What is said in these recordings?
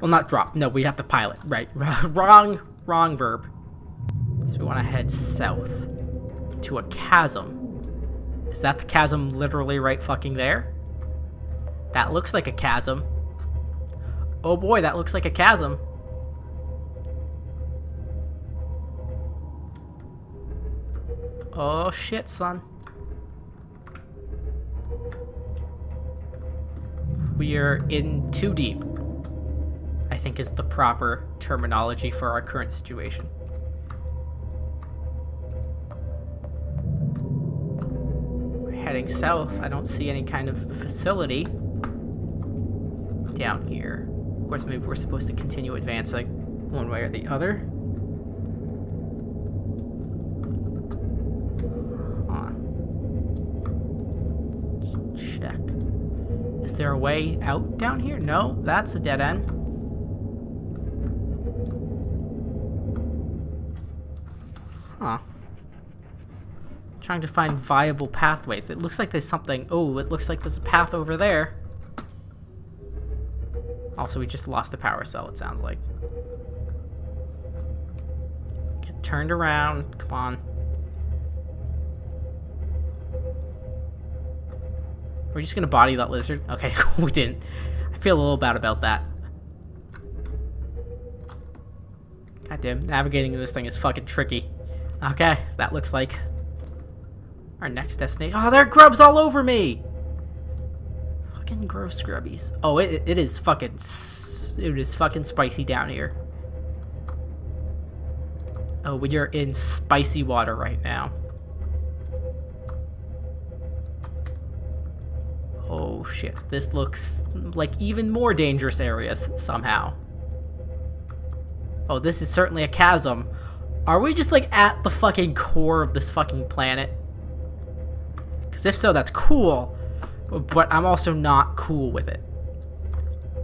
Well, not drop. No, we have to pilot. Right. wrong verb. So we want to head south to a chasm. Is that the chasm literally right fucking there? That looks like a chasm. Oh boy, that looks like a chasm. Oh shit, son. We're in too deep, I think, is the proper terminology for our current situation. We're heading south. I don't see any kind of facility down here. Of course, maybe we're supposed to continue advancing one way or the other. Is there a way out down here? No, that's a dead end. Huh. Trying to find viable pathways. It looks like there's something. Oh, it looks like there's a path over there. Also, we just lost a power cell, it sounds like. Get turned around. Come on. We're just gonna body that lizard. Okay, we didn't. I feel a little bad about that. Goddamn, navigating this thing is fucking tricky. Okay, that looks like our next destination. Oh, there are grubs all over me! Fucking gross grubbies. Oh, it is fucking spicy down here. Oh, we are in spicy water right now. Oh shit, this looks like even more dangerous areas somehow. Oh, this is certainly a chasm. Are we just like at the fucking core of this fucking planet? Because if so, that's cool, but I'm also not cool with it.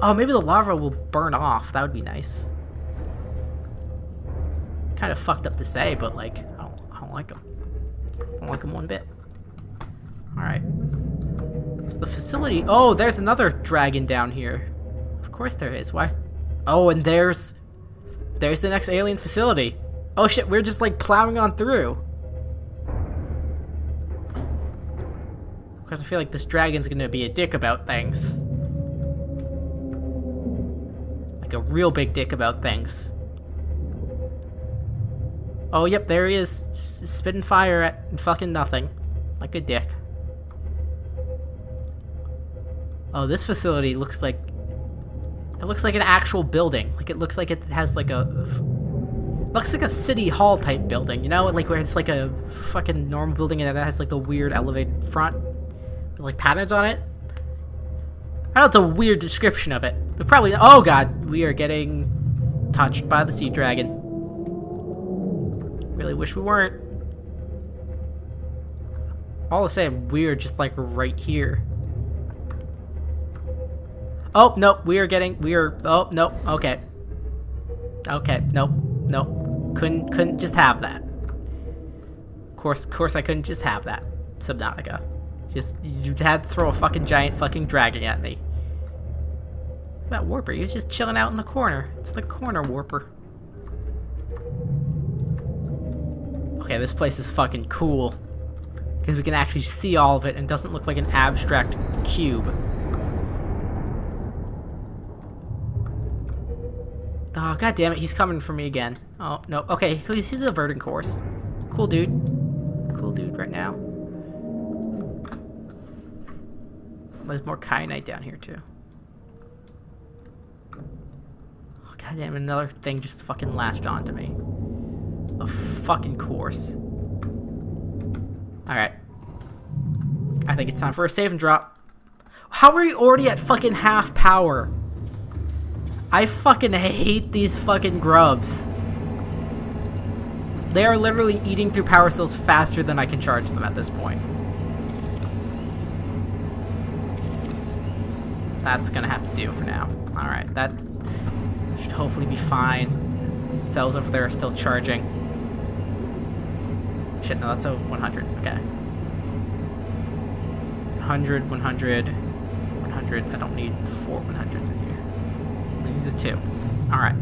Oh, maybe the lava will burn off. That would be nice. Kind of fucked up to say, but like, I don't like them. I don't like them one bit. Alright. So the facility. Oh, there's another dragon down here. Of course there is. Why? Oh, and there's the next alien facility. Oh shit, we're just like plowing on through. Because I feel like this dragon's gonna be a dick about things. Like a real big dick about things. Oh, yep, there he is, spitting fire at fucking nothing. Like a dick. Oh, this facility looks like... It looks like an actual building. Like, it looks like it has, like, a... Looks like a city hall type building, you know? Like, where it's, like, a fucking normal building and that has, like, the weird elevated front. With, like, patterns on it. I know it's a weird description of it. But probably... Oh, God! We are getting... touched by the sea dragon. Really wish we weren't. All the same, we're just, like, right here. Oh, nope, oh, nope, okay. Okay, nope, nope. Couldn't just have that. Of course I couldn't just have that, Subnautica. You had to throw a fucking giant fucking dragon at me. That warper, he was just chilling out in the corner. It's the corner warper. Okay, this place is fucking cool. Because we can actually see all of it and it doesn't look like an abstract cube. Oh, god damn it, he's coming for me again. Oh, no. Okay, he's averting course. Cool dude. Cool dude right now. There's more kyanite down here, too. Oh, god damn it, another thing just fucking latched onto me. A fucking course. Alright. I think it's time for a save and drop. How are you already at fucking half power? I fucking hate these fucking grubs. They are literally eating through power cells faster than I can charge them at this point. That's gonna have to do for now. Alright, that should hopefully be fine. Cells over there are still charging. Shit, no, that's a 100. Okay. 100, 100, 100. I don't need four 100s in here. The that too. Alright.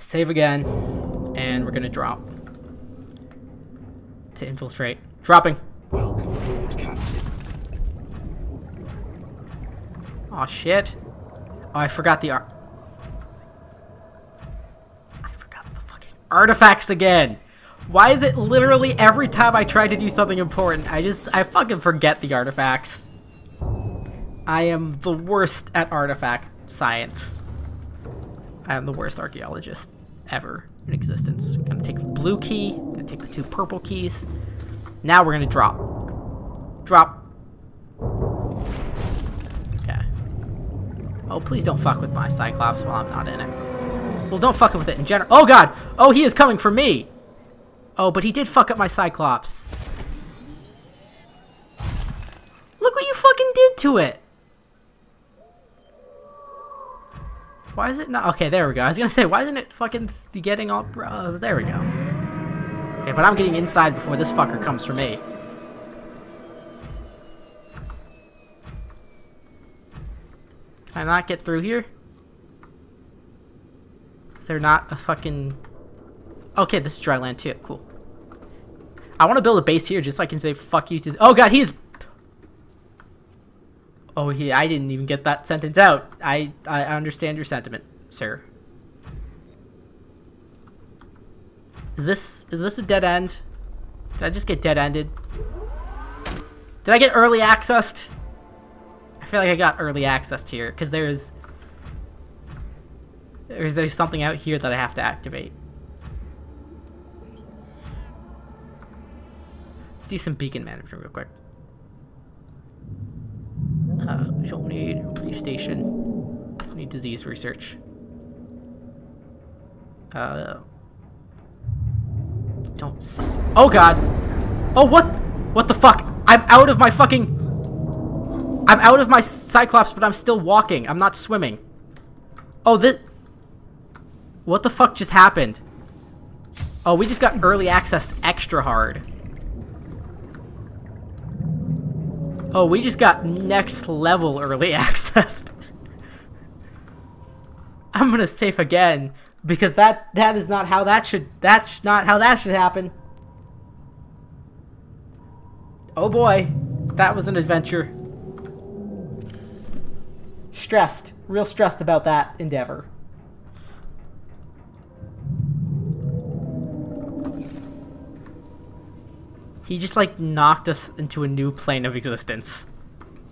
Save again. And we're gonna drop. To infiltrate. Dropping! Welcome aboard, Captain. Aw, shit. Oh, I forgot the art. I forgot the fucking artifacts again! Why is it literally every time I try to do something important, I fucking forget the artifacts. I am the worst at artifact science. I am the worst archaeologist ever in existence. I'm gonna take the blue key, I'm gonna take the two purple keys. Now we're gonna drop. Drop. Okay. Oh, please don't fuck with my Cyclops while I'm not in it. Well, don't fuck with it in general. Oh god! Oh, he is coming for me! Oh, but he did fuck up my Cyclops. Look what you fucking did to it! Why is it not? Okay, there we go. I was gonna say, why isn't it fucking getting all? There we go. Okay, but I'm getting inside before this fucker comes for me. Can I not get through here? They're not a fucking. Okay, this is dry land too. Cool. I want to build a base here just so I can say fuck you to. Oh god, he's. Oh, I didn't even get that sentence out. I understand your sentiment, sir. Is this a dead end? Did I just get dead-ended? Did I get early accessed? I feel like I got early accessed here because there's something out here that I have to activate. Let's do some beacon management real quick. We don't need police station. We need disease research. Don't. Oh god. Oh what? What the fuck? I'm out of my fucking. I'm out of my Cyclops, but I'm still walking. I'm not swimming. Oh this. What the fuck just happened? Oh, we just got early accessed extra hard. Oh, we just got next level early accessed. I'm gonna save again because that is not how that should happen. Oh boy, that was an adventure. Stressed, real stressed about that endeavor. He just, like, knocked us into a new plane of existence.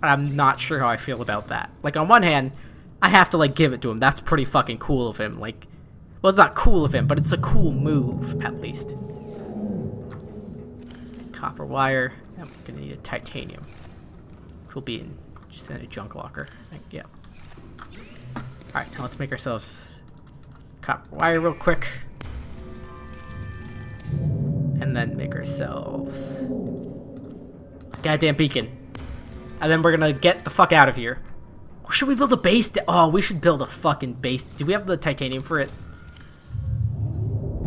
And I'm not sure how I feel about that. Like, on one hand, I have to, like, give it to him. That's pretty fucking cool of him. Like, well, it's not cool of him, but it's a cool move, at least. Copper wire. I'm gonna need a titanium. We'll be in just in a junk locker. Yeah. Alright, now let's make ourselves copper wire real quick. And then make ourselves goddamn beacon. And then we're gonna get the fuck out of here. Or should we build a base? Oh, we should build a fucking base. Do we have the titanium for it?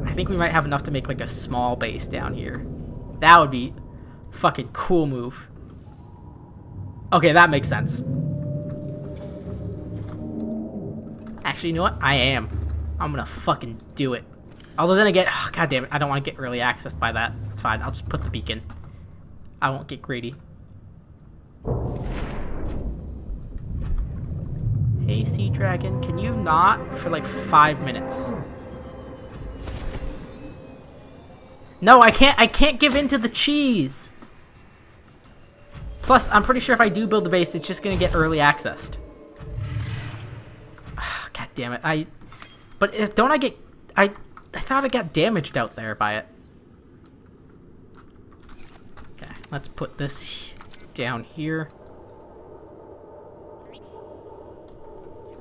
I think we might have enough to make like a small base down here. That would be a fucking cool move. Okay, that makes sense. Actually, you know what? I am. I'm gonna fucking do it. Although then again, oh, god damn it, I don't want to get early accessed by that. It's fine, I'll just put the beacon. I won't get greedy. Hey, Sea Dragon, can you not for like 5 minutes? No, I can't give in to the cheese! Plus, I'm pretty sure if I do build the base, it's just gonna get early accessed. Oh, god damn it, I thought I got damaged out there by it. Okay, let's put this down here.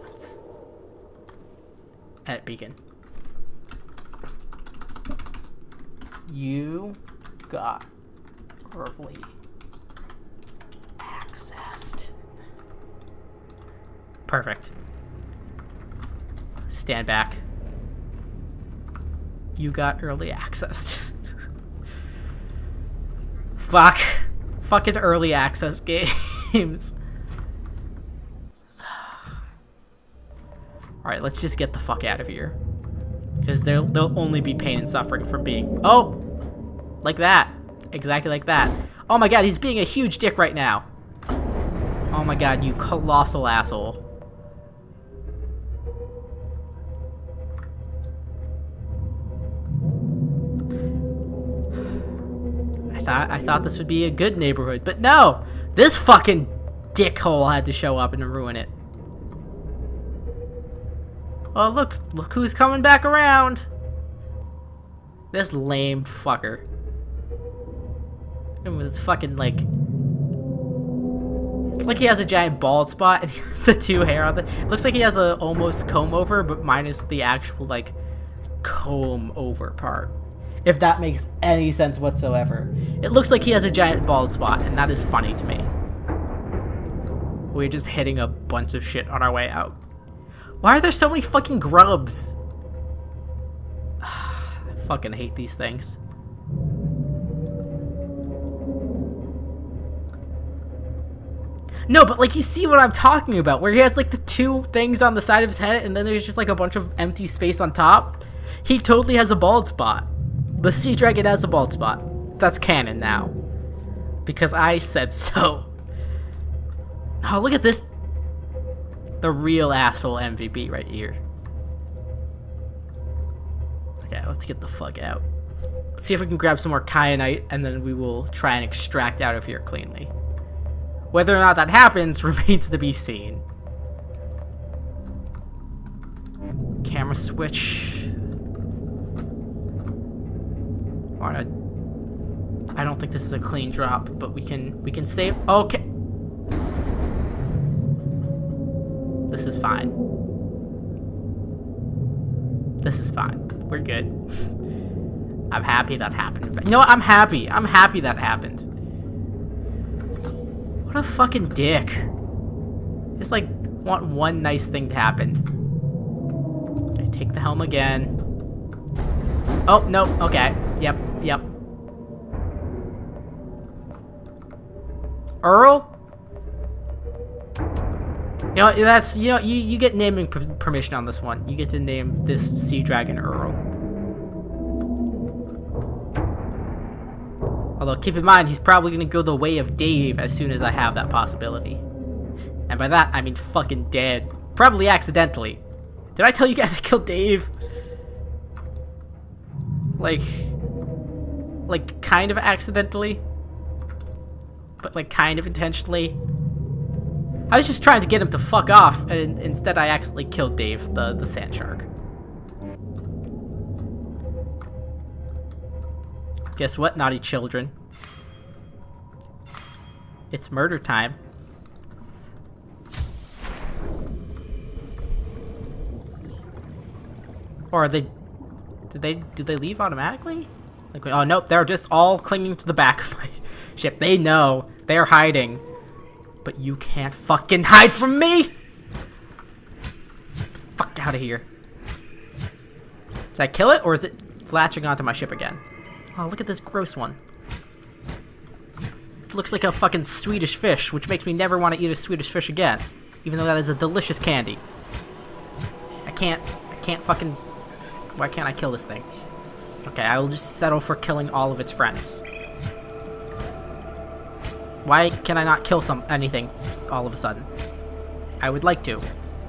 Let's edit beacon. You got early accessed. Perfect. Stand back. You got early access. Fuck. Fucking early access games. Alright, let's just get the fuck out of here. Because they'll only be pain and suffering from being... Oh! Like that. Exactly like that. Oh my god, he's being a huge dick right now. Oh my god, you colossal asshole. I thought this would be a good neighborhood, but no! This fucking dickhole had to show up and ruin it. Oh look, look who's coming back around! This lame fucker. And with his fucking like... It's like he has a giant bald spot and he has the two hair on the... It looks like he has a almost comb over, but minus the actual like comb over part. If that makes any sense whatsoever. It looks like he has a giant bald spot, and that is funny to me. We're just hitting a bunch of shit on our way out. Why are there so many fucking grubs? I fucking hate these things. No, but like you see what I'm talking about, where he has like the two things on the side of his head, and then there's just like a bunch of empty space on top. He totally has a bald spot. The Sea Dragon has a bald spot. That's canon now. Because I said so. Oh, look at this. The real asshole MVP right here. Okay, let's get the fuck out. Let's see if we can grab some more kyanite, and then we will try and extract out of here cleanly. Whether or not that happens remains to be seen. Camera switch. I don't think this is a clean drop, but we can save. Okay, this is fine. This is fine. We're good. I'm happy that happened. You know what? I'm happy. I'm happy that happened. What a fucking dick. Just like want one nice thing to happen. Okay, take the helm again. Oh no. Okay. Yep. Yep. Earl? You know, that's, you know, you get naming permission on this one. You get to name this Sea Dragon Earl. Although keep in mind, he's probably gonna go the way of Dave as soon as I have that possibility. And by that, I mean fucking dead. Probably accidentally. Did I tell you guys I killed Dave? Like kind of accidentally, but like kind of intentionally. I was just trying to get him to fuck off, and instead I accidentally killed Dave, the sand shark. Guess what, naughty children? It's murder time. Or are they? Did they leave automatically? Like, oh nope, they're just all clinging to the back of my ship. They know they're hiding, but you can't fucking hide from me. Fuck out of here! Did I kill it, or is it latching onto my ship again? Oh, look at this gross one. It looks like a fucking Swedish fish, which makes me never want to eat a Swedish fish again, even though that is a delicious candy. I can't fucking. Why can't I kill this thing? Okay, I will just settle for killing all of its friends. Why can I not kill anything just all of a sudden? I would like to.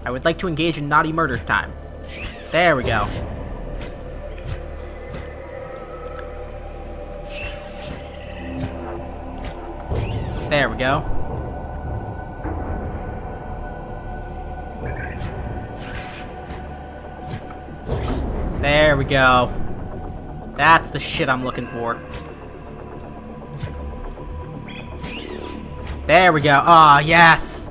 I would like to engage in naughty murder time. There we go. There we go. There we go. That's the shit I'm looking for. There we go. Ah, yes.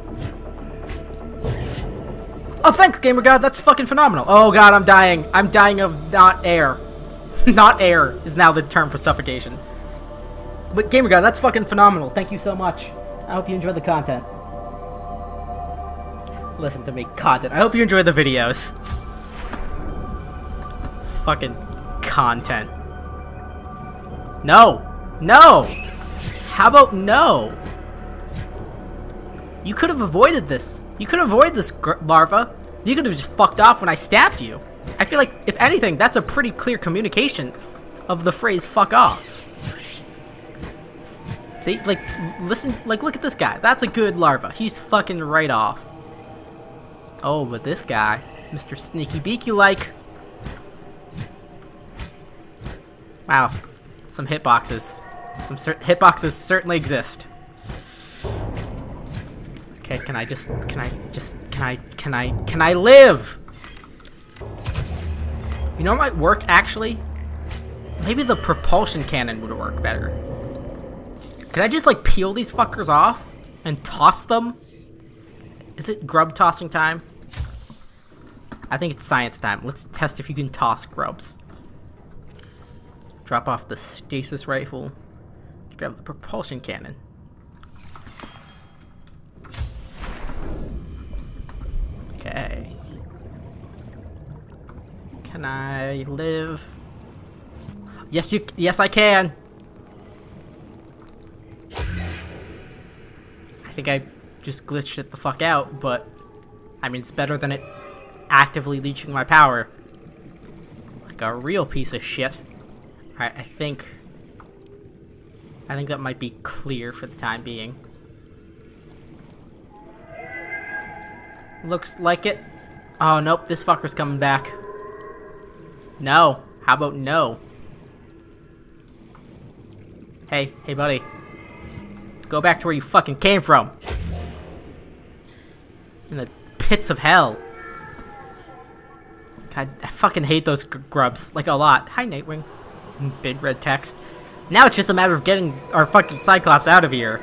Oh, thank Gamer God. That's fucking phenomenal. Oh God, I'm dying. I'm dying of not air. Not air is now the term for suffocation. But Gamer God, that's fucking phenomenal. Thank you so much. I hope you enjoy the content. Listen to me, content. I hope you enjoy the videos. Fucking content. No! No! How about no? You could have avoided this. You could avoid this larva. You could have just fucked off when I stabbed you. I feel like, if anything, that's a pretty clear communication of the phrase fuck off. See, like, listen, like, look at this guy. That's a good larva. He's fucking right off. Oh, but this guy, Mr. Sneaky Beaky, like. Wow, some hitboxes. Some hitboxes certainly exist. Okay, can I live? You know what might work, actually? Maybe the propulsion cannon would work better. Can I just, like, peel these fuckers off and toss them? Is it grub tossing time? I think it's science time. Let's test if you can toss grubs. Drop off the stasis rifle. Grab the propulsion cannon. Okay. Can I live? Yes, you. Yes, I can. I think I just glitched it the fuck out, but I mean, it's better than it actively leeching my power. Like a real piece of shit. Alright, I think that might be clear for the time being. Looks like it. Oh, nope, this fucker's coming back. No. How about no? Hey, hey, buddy. Go back to where you fucking came from. In the pits of hell. God, I fucking hate those grubs. Like, a lot. Hi, Nightwing. Big red text. Now it's just a matter of getting our fucking Cyclops out of here,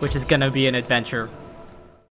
which is gonna be an adventure.